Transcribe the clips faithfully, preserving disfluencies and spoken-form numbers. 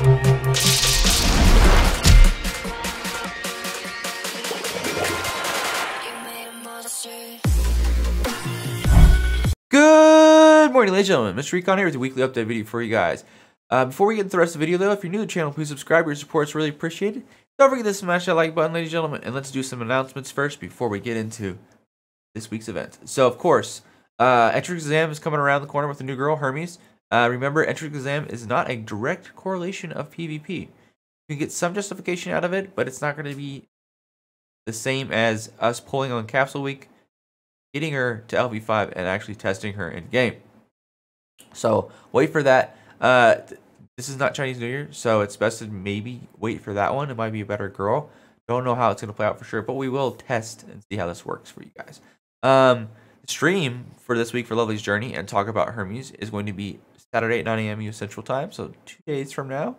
Good morning, ladies and gentlemen. Mister Recon here with a weekly update video for you guys. Uh, before we get into the rest of the video, though, if you're new to the channel, please subscribe. Your support is really appreciated. Don't forget to smash that like button, ladies and gentlemen. And let's do some announcements first before we get into this week's event. So, of course, uh, Entrance Exam is coming around the corner with a new girl, Hermes. Uh, remember, Entrance Exam is not a direct correlation of PvP. You can get some justification out of it, but it's not going to be the same as us pulling on Capsule Week, getting her to L V five, and actually testing her in game. So, wait for that. Uh, th this is not Chinese New Year, so it's best to maybe wait for that one. It might be a better girl. Don't know how it's going to play out for sure, but we will test and see how this works for you guys. Um, the stream for this week for Lovely's Journey and talk about Hermes is going to be Saturday at nine A M U S Central Time, so two days from now,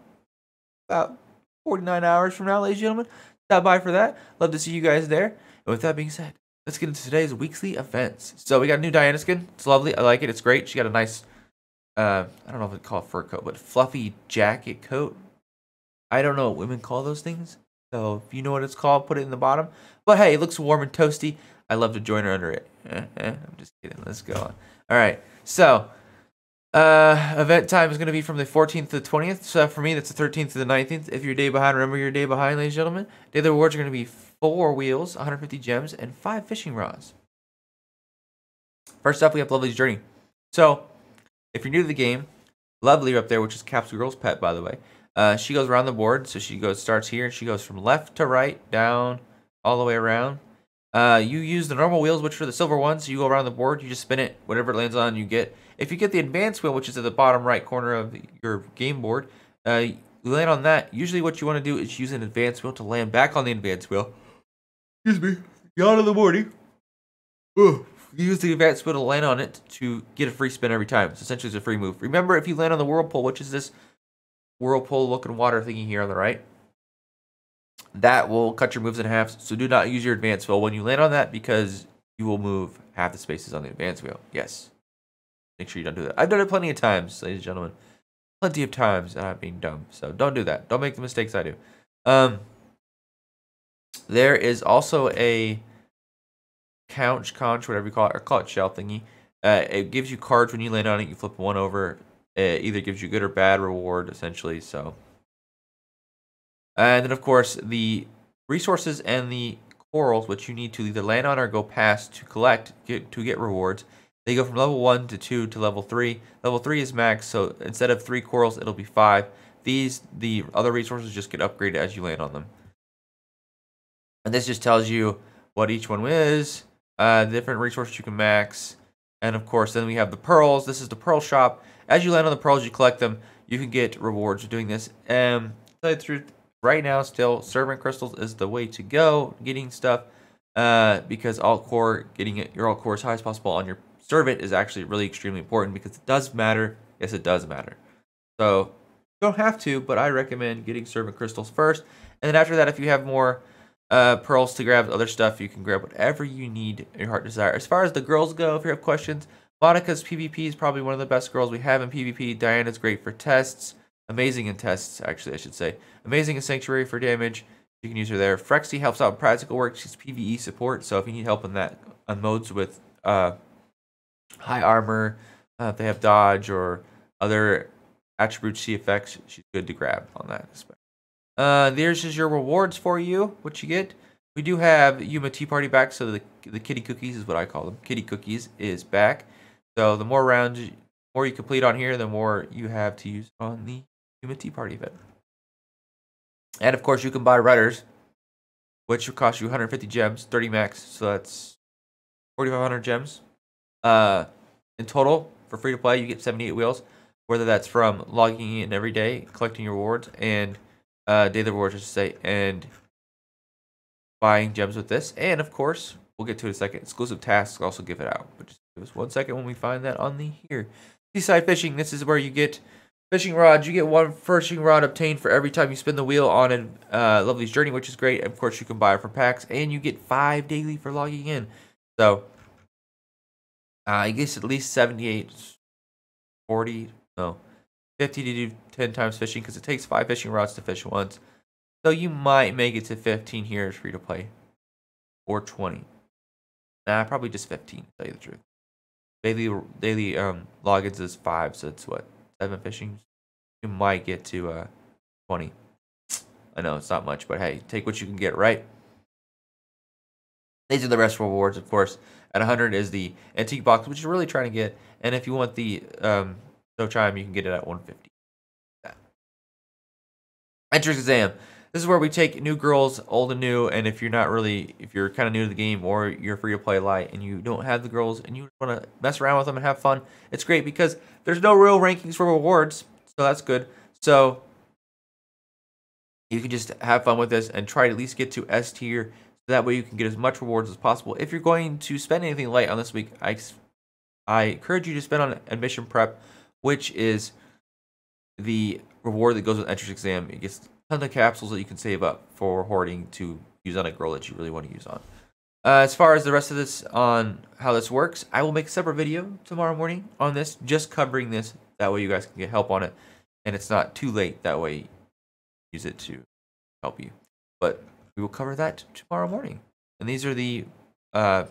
about forty-nine hours from now, ladies and gentlemen. Stop by for that. Love to see you guys there. And with that being said, let's get into today's weekly events. So we got a new Diana skin. It's lovely. I like it. It's great. She got a nice... Uh, I don't know if it's called fur coat, but fluffy jacket coat. I don't know what women call those things. So if you know what it's called, put it in the bottom. But hey, it looks warm and toasty. I love to join her under it. I'm just kidding. Let's go on. All right. So uh, event time is going to be from the fourteenth to the twentieth. So for me, that's the thirteenth to the nineteenth. If you're a day behind, remember you're a day behind, ladies and gentlemen. Daily rewards are going to be four wheels, one hundred fifty gems, and five fishing rods. First up, we have Lovely's Journey. So if you're new to the game, Lovely up there, which is Capsule Girl's pet, by the way. Uh, she goes around the board, so she goes starts here. She goes from left to right, down, all the way around. Uh, you use the normal wheels, which are the silver ones. You go around the board, you just spin it. Whatever it lands on, you get. If you get the advanced wheel, which is at the bottom right corner of your game board, uh, you land on that. Usually what you want to do is use an advanced wheel to land back on the advanced wheel. Excuse me. Yawn of the morning. Ugh. You use the advanced wheel to land on it to get a free spin every time. So essentially it's a free move. Remember, if you land on the whirlpool, which is this whirlpool looking water thingy here on the right, that will cut your moves in half. So do not use your advanced wheel when you land on that, because you will move half the spaces on the advanced wheel. Yes. Make sure you don't do that. I've done it plenty of times, ladies and gentlemen. Plenty of times, and I'm being dumb. So don't do that. Don't make the mistakes I do. Um, there is also a couch, conch, whatever you call it, or call it shell thingy. Uh, it gives you cards when you land on it. You flip one over. It either gives you good or bad reward, essentially. So, and then of course the resources and the corals, which you need to either land on or go past to collect get, to get rewards. They go from level one to two to level three. Level three is max, so instead of three corals, it'll be five. These the other resources just get upgraded as you land on them. And this just tells you what each one is. Uh, the different resources you can max, and of course then we have the pearls. This is the pearl shop. As you land on the pearls, you collect them. You can get rewards for doing this. And um, to tell you the truth, right now still servant crystals is the way to go, getting stuff, uh, because alt core, getting it your alt core as high as possible on your servant is actually really extremely important, because it does matter. Yes, it does matter. So you don't have to, but I recommend getting servant crystals first, and then after that, if you have more Uh, pearls to grab other stuff, you can grab whatever you need your heart desire. As far as the girls go, if you have questions, Monica's PvP is probably one of the best girls we have in PvP. Diana's great for tests. Amazing in tests, actually, I should say. Amazing in Sanctuary for damage. You can use her there. Frexy helps out in practical work. She's PvE support, so if you need help in that, on modes with uh, high armor, uh, if they have dodge or other attributes, C effects, she's good to grab on that aspect. Uh, there's just your rewards for you, what you get. We do have Yuma Tea Party back, so the the kitty cookies is what I call them. Kitty cookies is back. So the more rounds, the more you complete on here, the more you have to use on the Yuma Tea Party event. And of course, you can buy rudders, which will cost you one hundred fifty gems, thirty max, so that's forty-five hundred gems. Uh, in total, for free to play, you get seventy-eight wheels, whether that's from logging in every day, collecting your rewards, and Uh, daily rewards, I should say, and buying gems with this. And of course, we'll get to it in a second. Exclusive tasks also give it out, but just give us one second when we find that on the here. Seaside fishing. This is where you get fishing rods. You get one fishing rod obtained for every time you spin the wheel on a uh, Lovely's Journey, which is great. Of course, you can buy it from packs, and you get five daily for logging in. So uh, I guess at least seventy-eight, forty, no, fifty to do ten times fishing, because it takes five fishing rods to fish once. So you might make it to fifteen here as free to play. Or twenty. Nah, probably just fifteen, to tell you the truth. Daily, daily um, logins is five, so it's what? seven fishing? You might get to uh, twenty. I know, it's not much, but hey, take what you can get, right? These are the rest rewards, of course. At one hundred is the antique box, which is really trying to get. And if you want the um, no chime, you can get it at one fifty. Yeah. Entrance exam. This is where we take new girls, old and new, and if you're not really, if you're kind of new to the game or you're free to play light and you don't have the girls and you want to mess around with them and have fun, it's great because there's no real rankings for rewards, so that's good. So you can just have fun with this and try to at least get to S tier, so that way you can get as much rewards as possible. If you're going to spend anything light on this week, I, I encourage you to spend on admission prep, which is the reward that goes with entrance exam. It gets tons of capsules that you can save up for hoarding to use on a girl that you really want to use on. Uh, as far as the rest of this on how this works, I will make a separate video tomorrow morning on this, just covering this. That way you guys can get help on it, and it's not too late. That way you use it to help you. But we will cover that tomorrow morning. And these are the uh,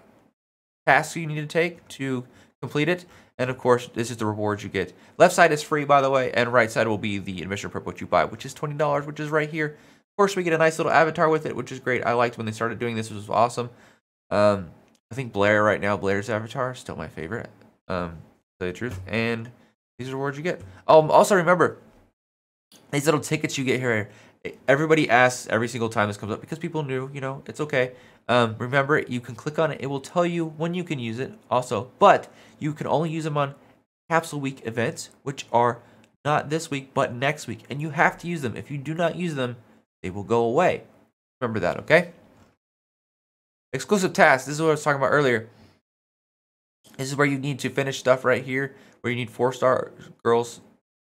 tasks you need to take to complete it. And of course, this is the rewards you get. Left side is free, by the way, and right side will be the admission prep, which you buy, which is twenty dollars, which is right here. Of course, we get a nice little avatar with it, which is great. I liked when they started doing this. It was awesome. Um, I think Blair right now, Blair's avatar, still my favorite, um, to tell you the truth. And these are rewards you get. Um, also, remember, these little tickets you get here, everybody asks every single time this comes up because people knew, you know, it's okay. Um, remember, you can click on it. It will tell you when you can use it also, but you can only use them on Capsule Week events, which are not this week, but next week. And you have to use them. If you do not use them, they will go away. Remember that, okay? Exclusive tasks. This is what I was talking about earlier. This is where you need to finish stuff right here, where you need four-star girls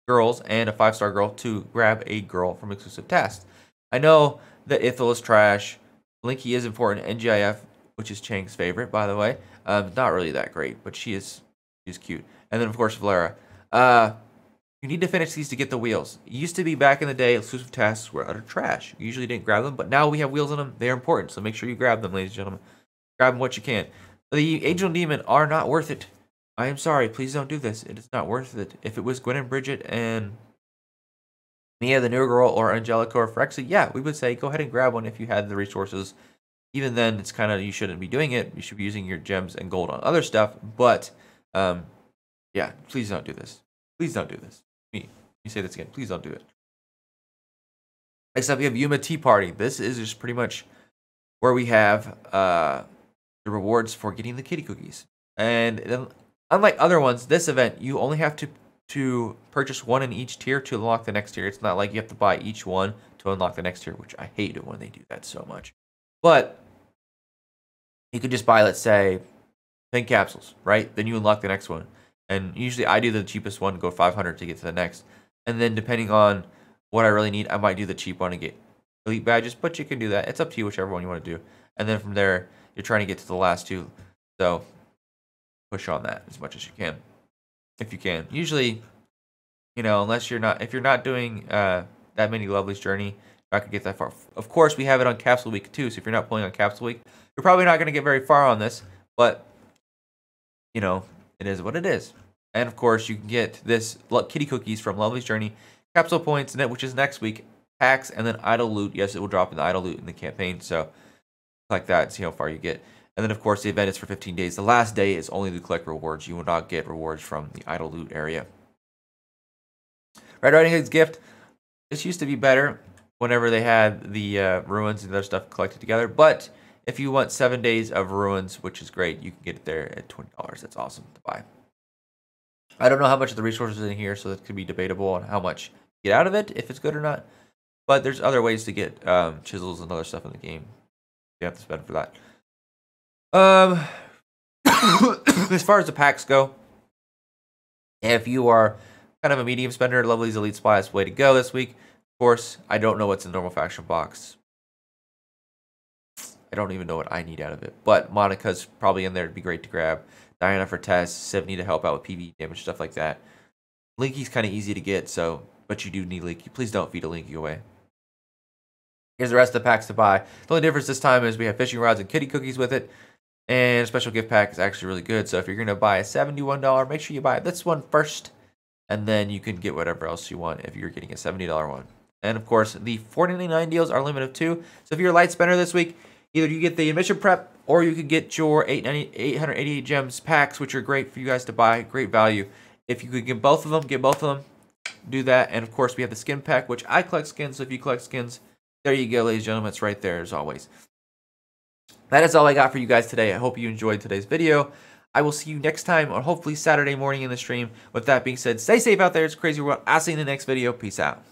girls, and a five-star girl to grab a girl from exclusive tasks. I know that Ithil is trash. Linky is important. N G I F, which is Chang's favorite, by the way, um, not really that great, but she is she's cute. And then, of course, Valera. Uh, you need to finish these to get the wheels. It used to be back in the day, exclusive tasks were utter trash. You usually didn't grab them, but now we have wheels on them. They're important, so make sure you grab them, ladies and gentlemen. Grab them what you can. The Angel and Demon are not worth it. I am sorry. Please don't do this. It is not worth it. If it was Gwen and Bridget and Mia, the new girl, or Angelica or Frexy, yeah, we would say go ahead and grab one if you had the resources. Even then, it's kind of, you shouldn't be doing it. You should be using your gems and gold on other stuff. But, um, yeah, please don't do this. Please don't do this. Me, let me say this again. Please don't do it. Next up, we have Yuma Tea Party. This is just pretty much where we have uh, the rewards for getting the kitty cookies. And then, unlike other ones, this event, you only have to to purchase one in each tier to unlock the next tier. It's not like you have to buy each one to unlock the next tier, which I hate it when they do that so much. But you could just buy, let's say, ten capsules, right? Then you unlock the next one. And usually I do the cheapest one, go five hundred to get to the next. And then depending on what I really need, I might do the cheap one and get elite badges, but you can do that. It's up to you, whichever one you want to do. And then from there, you're trying to get to the last two. So push on that as much as you can. If you can. Usually, you know, unless you're not, if you're not doing uh, that many Lovely's Journey, I could get that far. Of course, we have it on Capsule Week too, so if you're not playing on Capsule Week, you're probably not going to get very far on this, but, you know, it is what it is. And of course, you can get this kitty cookies from Lovely's Journey, capsule points, which is next week, packs, and then idle loot. Yes, it will drop in the idle loot in the campaign, so like that and see how far you get. And then, of course, the event is for fifteen days. The last day is only to collect rewards. You will not get rewards from the idle loot area. Red Riding Hood's Gift. This used to be better whenever they had the uh, ruins and other stuff collected together. But if you want seven days of ruins, which is great, you can get it there at twenty dollars. That's awesome to buy. I don't know how much of the resources in here, so that could be debatable on how much you get out of it, if it's good or not. But there's other ways to get um, chisels and other stuff in the game. You have to spend for that. Um, as far as the packs go, if you are kind of a medium spender, Lovely's Elite Supply is the way to go this week. Of course, I don't know what's in the normal faction box. I don't even know what I need out of it. But Monica's probably in there. It'd be great to grab. Diana for tests, Sivney to help out with P V E damage, stuff like that. Linky's kind of easy to get, so, but you do need Linky. Please don't feed a Linky away. Here's the rest of the packs to buy. The only difference this time is we have fishing rods and kitty cookies with it. And a special gift pack is actually really good. So if you're going to buy a seventy-one dollar, make sure you buy this one first. And then you can get whatever else you want if you're getting a seventy dollar one. And of course, the four ninety-nine deals are a limit of two. So if you're a light spender this week, either you get the admission prep or you can get your eight hundred eighty-eight gems packs, which are great for you guys to buy. Great value. If you could get both of them, get both of them. Do that. And of course, we have the skin pack, which I collect skins. So if you collect skins, there you go, ladies and gentlemen. It's right there as always. That is all I got for you guys today. I hope you enjoyed today's video. I will see you next time, or hopefully Saturday morning in the stream. With that being said, stay safe out there. It's crazy world. I'll see you in the next video. Peace out.